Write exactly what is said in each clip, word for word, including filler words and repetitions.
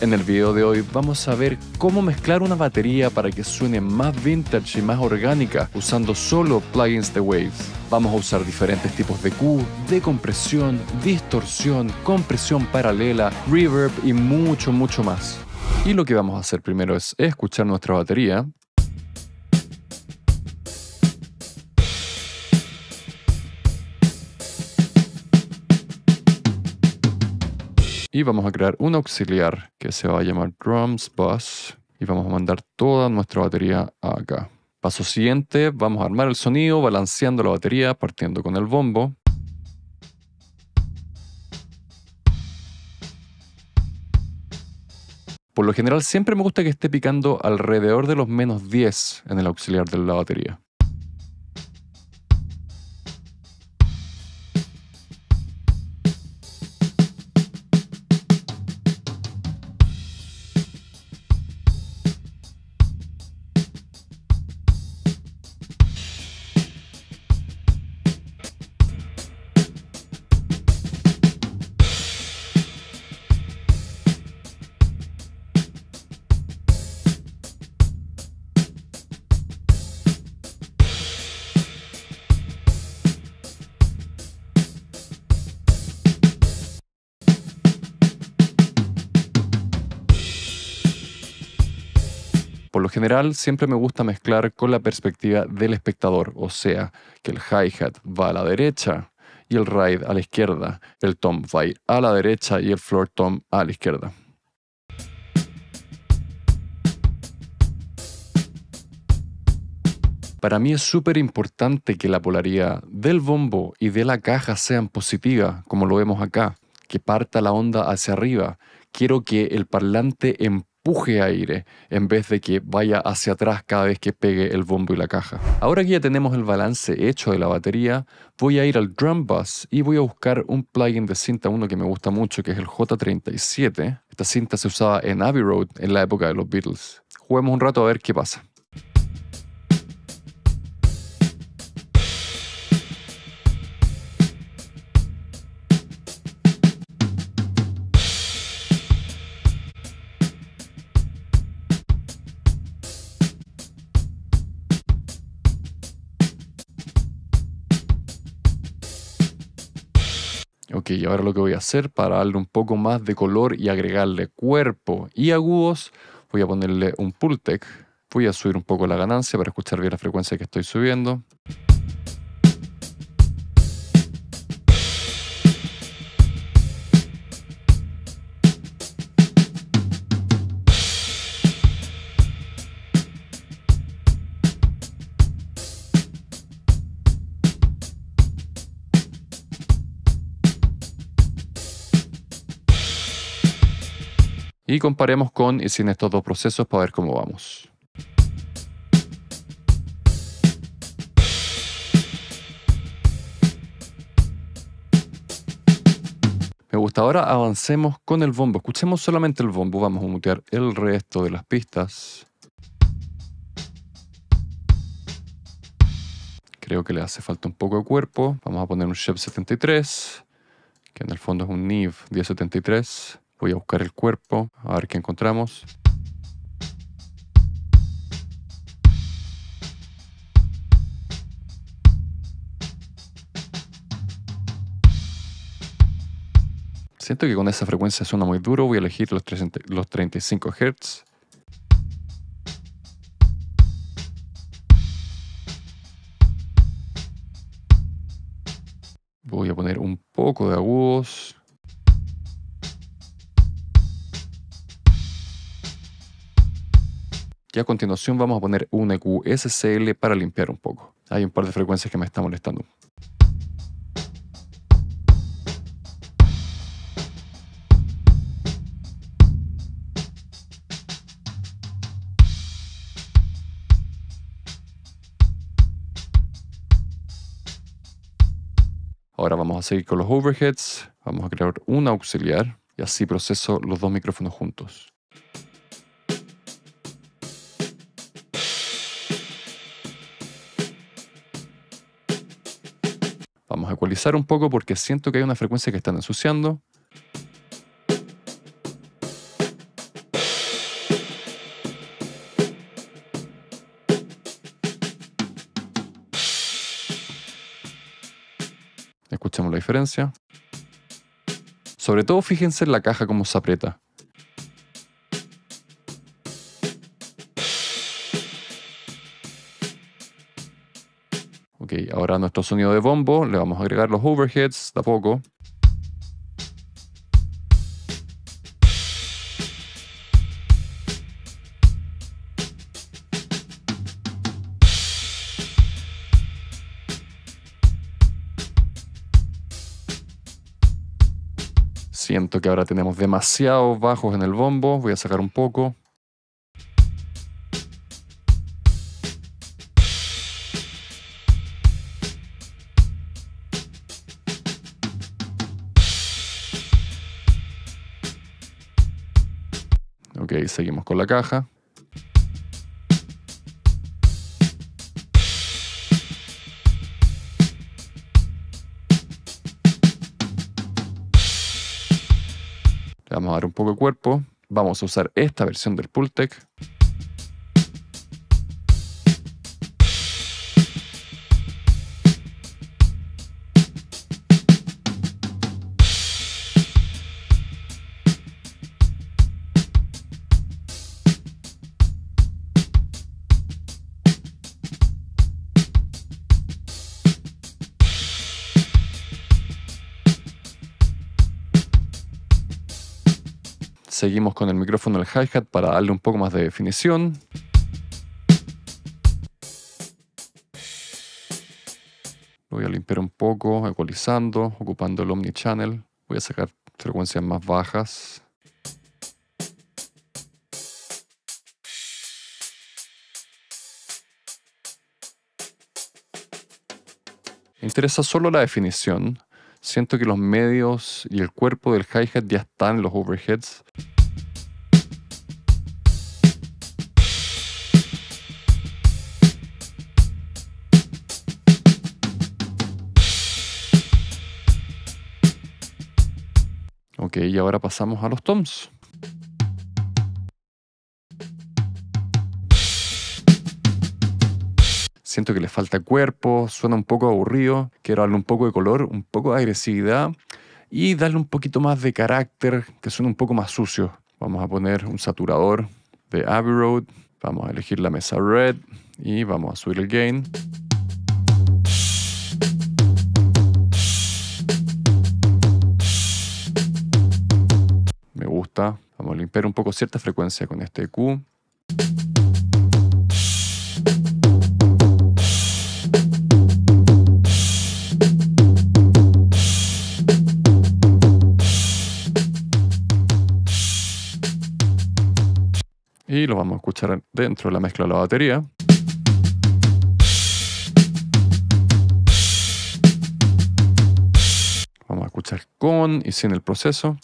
En el video de hoy vamos a ver cómo mezclar una batería para que suene más vintage y más orgánica usando solo plugins de Waves. Vamos a usar diferentes tipos de Q, decompresión, distorsión, compresión paralela, reverb y mucho mucho más. Y lo que vamos a hacer primero es escuchar nuestra batería. Y vamos a crear un auxiliar que se va a llamar Drums Bus y vamos a mandar toda nuestra batería acá. Paso siguiente, vamos a armar el sonido balanceando la batería partiendo con el bombo. Por lo general siempre me gusta que esté picando alrededor de los menos diez en el auxiliar de la batería. Por lo general, siempre me gusta mezclar con la perspectiva del espectador, o sea, que el hi-hat va a la derecha y el ride a la izquierda, el tom va a ir a la derecha y el floor tom a la izquierda. Para mí es súper importante que la polaridad del bombo y de la caja sean positivas, como lo vemos acá, que parta la onda hacia arriba. Quiero que el parlante empuje empuje aire en vez de que vaya hacia atrás cada vez que pegue el bombo y la caja. Ahora que ya tenemos el balance hecho de la batería, voy a ir al Drum Bus y voy a buscar un plugin de cinta uno que me gusta mucho, que es el J treinta y siete. Esta cinta se usaba en Abbey Road en la época de los Beatles. Juguemos un rato a ver qué pasa. Ok, y ahora lo que voy a hacer para darle un poco más de color y agregarle cuerpo y agudos, voy a ponerle un Pultec. Voy a subir un poco la ganancia para escuchar bien la frecuencia que estoy subiendo. Y comparemos con y sin estos dos procesos para ver cómo vamos. Me gusta, ahora avancemos con el bombo. Escuchemos solamente el bombo, vamos a mutear el resto de las pistas. Creo que le hace falta un poco de cuerpo. Vamos a poner un Scheps setenta y tres, que en el fondo es un Neve diez setenta y tres. Voy a buscar el cuerpo, a ver qué encontramos. Siento que con esa frecuencia suena muy duro, voy a elegir los, los treinta y cinco hertz. Voy a poner un poco de agudos. Y a continuación vamos a poner un E Q S L para limpiar un poco. Hay un par de frecuencias que me están molestando. Ahora vamos a seguir con los overheads. Vamos a crear un auxiliar y así proceso los dos micrófonos juntos. Vamos a ecualizar un poco porque siento que hay una frecuencia que están ensuciando. escuchemos la diferencia. Sobre todo fíjense en la caja como se aprieta. Ok, ahora a nuestro sonido de bombo le vamos a agregar los overheads de a poco. Siento que ahora tenemos demasiados bajos en el bombo, voy a sacar un poco. Ok, seguimos con la caja. Vamos a dar un poco de cuerpo. Vamos a usar esta versión del Pultec. Seguimos con el micrófono del hi-hat para darle un poco más de definición. Lo voy a limpiar un poco, ecualizando, ocupando el omnichannel. Voy a sacar frecuencias más bajas. Me interesa solo la definición. Siento que los medios y el cuerpo del hi-hat ya están en los overheads. Ok, y ahora pasamos a los toms. Siento que le falta cuerpo, suena un poco aburrido. Quiero darle un poco de color, un poco de agresividad y darle un poquito más de carácter, que suene un poco más sucio. Vamos a poner un saturador de Abbey Road. Vamos a elegir la mesa red y vamos a subir el gain. Me gusta. Vamos a limpiar un poco cierta frecuencia con este E Q. Y lo vamos a escuchar dentro de la mezcla de la batería. Vamos a escuchar con y sin el proceso.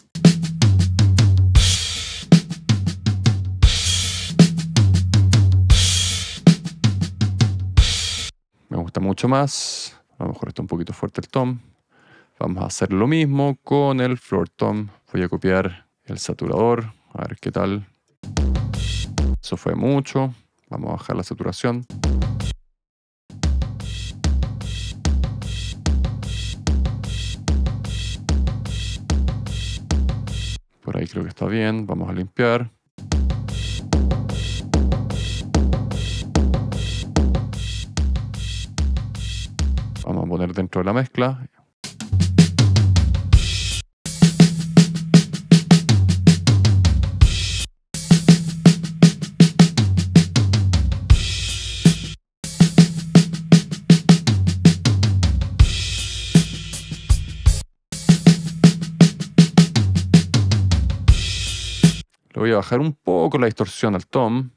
Me gusta mucho más. A lo mejor está un poquito fuerte el tom. Vamos a hacer lo mismo con el floor tom. Voy a copiar el saturador. A ver qué tal. Eso fue mucho. Vamos a bajar la saturación. Por ahí creo que está bien. Vamos a limpiar. Vamos a poner dentro de la mezcla. Voy a bajar un poco la distorsión al tom.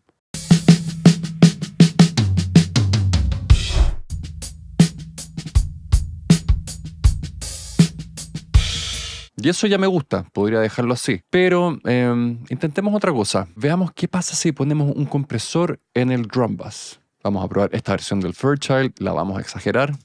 Y eso ya me gusta, podría dejarlo así. Pero eh, intentemos otra cosa. Veamos qué pasa si ponemos un compresor en el drum bass. Vamos a probar esta versión del Fairchild, la vamos a exagerar.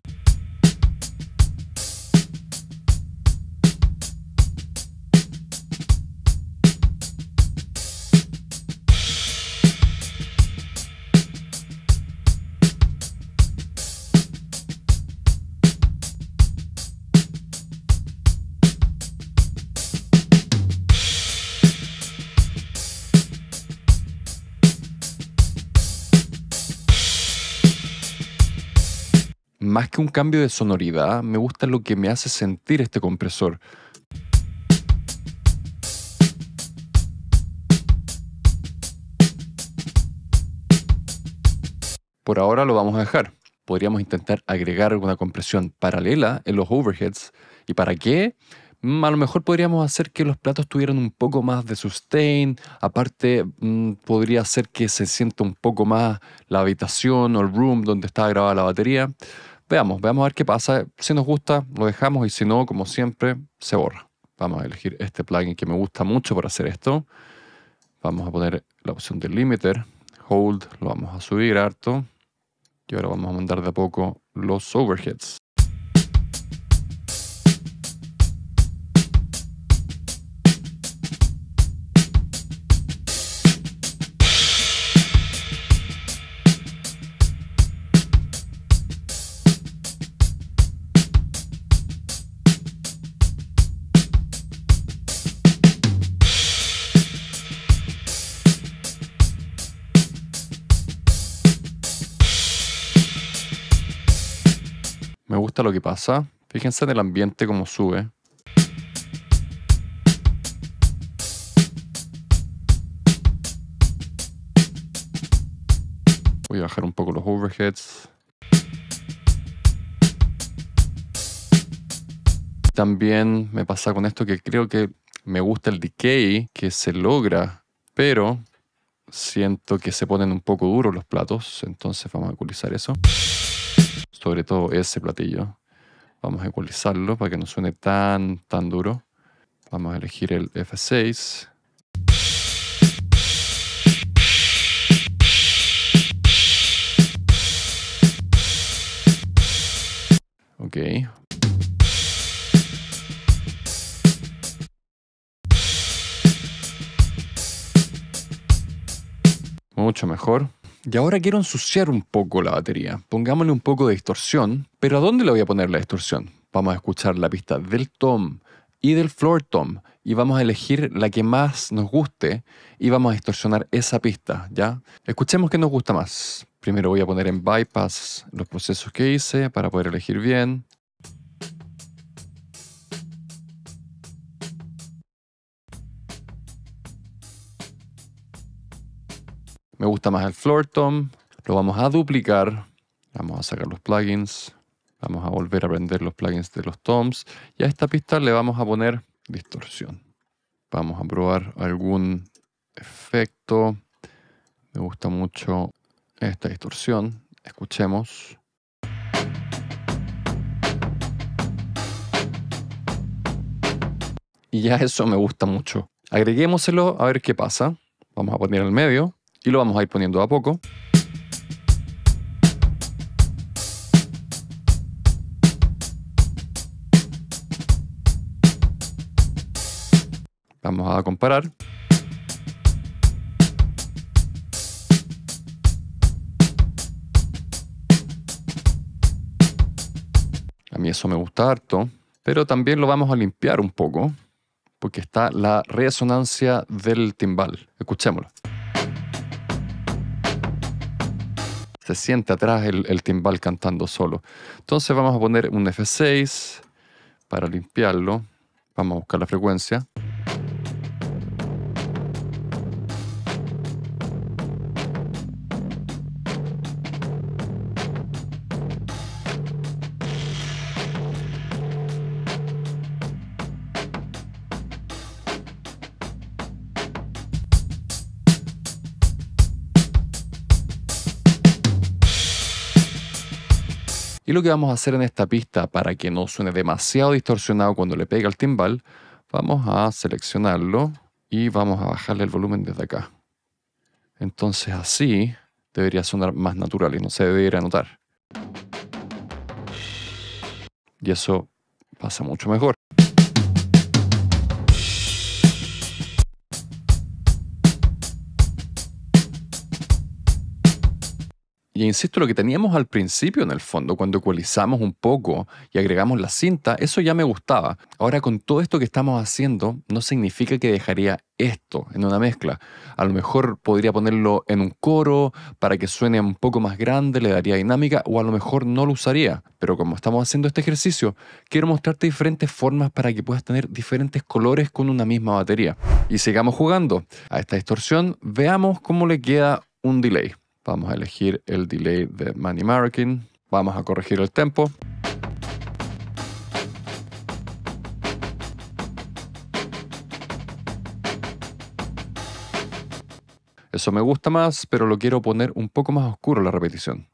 más que un cambio de sonoridad, me gusta lo que me hace sentir este compresor. Por ahora lo vamos a dejar. Podríamos intentar agregar una compresión paralela en los overheads. ¿Y para qué? A lo mejor podríamos hacer que los platos tuvieran un poco más de sustain. Aparte, mmm, podría hacer que se sienta un poco más la habitación o el room donde está grabada la batería. Veamos, veamos a ver qué pasa. Si nos gusta, lo dejamos, y si no, como siempre, se borra. Vamos a elegir este plugin que me gusta mucho para hacer esto. Vamos a poner la opción del limiter. Hold, lo vamos a subir harto. Y ahora vamos a mandar de a poco los overheads. Me gusta lo que pasa. Fíjense en el ambiente como sube. Voy a bajar un poco los overheads. También me pasa con esto que creo que me gusta el decay que se logra, pero siento que se ponen un poco duros los platos, entonces vamos a ecualizar eso. Sobre todo ese platillo. Vamos a ecualizarlo para que no suene tan, tan duro. Vamos a elegir el F seis. Ok. Mucho mejor. Y ahora quiero ensuciar un poco la batería. Pongámosle un poco de distorsión. ¿Pero a dónde le voy a poner la distorsión? Vamos a escuchar la pista del tom y del floor tom. Y vamos a elegir la que más nos guste. Y vamos a distorsionar esa pista, ¿ya? Escuchemos qué nos gusta más. Primero voy a poner en bypass los procesos que hice para poder elegir bien. Me gusta más el floor tom, lo vamos a duplicar, vamos a sacar los plugins, vamos a volver a prender los plugins de los toms y a esta pista le vamos a poner distorsión. Vamos a probar algún efecto, me gusta mucho esta distorsión, escuchemos. Y ya eso me gusta mucho. Agreguémoselo a ver qué pasa, vamos a poner al medio. Y lo vamos a ir poniendo a poco. Vamos a comparar. A mí eso me gusta harto, pero también lo vamos a limpiar un poco, porque está la resonancia del timbal. Escuchémoslo. Se siente atrás el, el timbal cantando solo. Entonces vamos a poner un F seis para limpiarlo. Vamos a buscar la frecuencia. Y lo que vamos a hacer en esta pista para que no suene demasiado distorsionado cuando le pega el timbal, vamos a seleccionarlo y vamos a bajarle el volumen desde acá. Entonces así debería sonar más natural y no se debería notar. Y eso pasa mucho mejor. Y insisto, lo que teníamos al principio en el fondo, cuando ecualizamos un poco y agregamos la cinta, eso ya me gustaba. Ahora con todo esto que estamos haciendo, no significa que dejaría esto en una mezcla. A lo mejor podría ponerlo en un coro para que suene un poco más grande, le daría dinámica, o a lo mejor no lo usaría. Pero como estamos haciendo este ejercicio, quiero mostrarte diferentes formas para que puedas tener diferentes colores con una misma batería. Y sigamos jugando. A esta distorsión, veamos cómo le queda un delay. Vamos a elegir el delay de Manny Marroquin. Vamos a corregir el tempo. Eso me gusta más, pero lo quiero poner un poco más oscuro la repetición.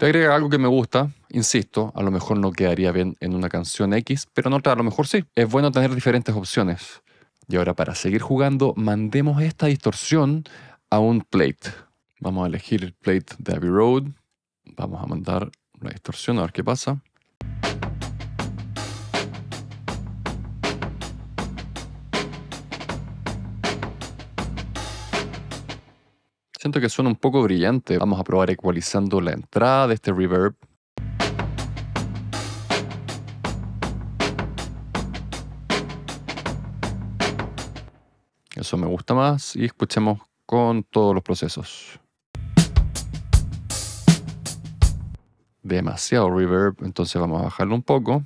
Le agrega algo que me gusta, insisto, a lo mejor no quedaría bien en una canción X, pero en otra a lo mejor sí. Es bueno tener diferentes opciones. Y ahora para seguir jugando, mandemos esta distorsión a un plate. Vamos a elegir el plate de Abbey Road. Vamos a mandar la distorsión a ver qué pasa. Siento que suena un poco brillante. Vamos a probar ecualizando la entrada de este reverb. Eso me gusta más y escuchemos con todos los procesos. Demasiado reverb, entonces vamos a bajarlo un poco.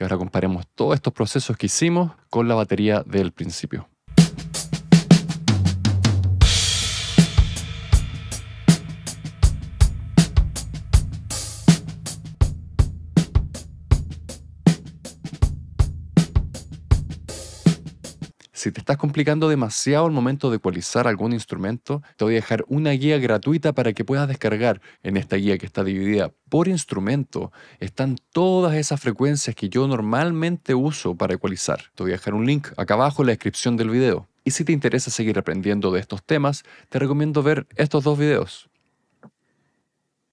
Ahora comparemos todos estos procesos que hicimos con la batería del principio. Si te estás complicando demasiado el momento de ecualizar algún instrumento, te voy a dejar una guía gratuita para que puedas descargar. En esta guía, que está dividida por instrumento, están todas esas frecuencias que yo normalmente uso para ecualizar. Te voy a dejar un link acá abajo en la descripción del video. Y si te interesa seguir aprendiendo de estos temas, te recomiendo ver estos dos videos.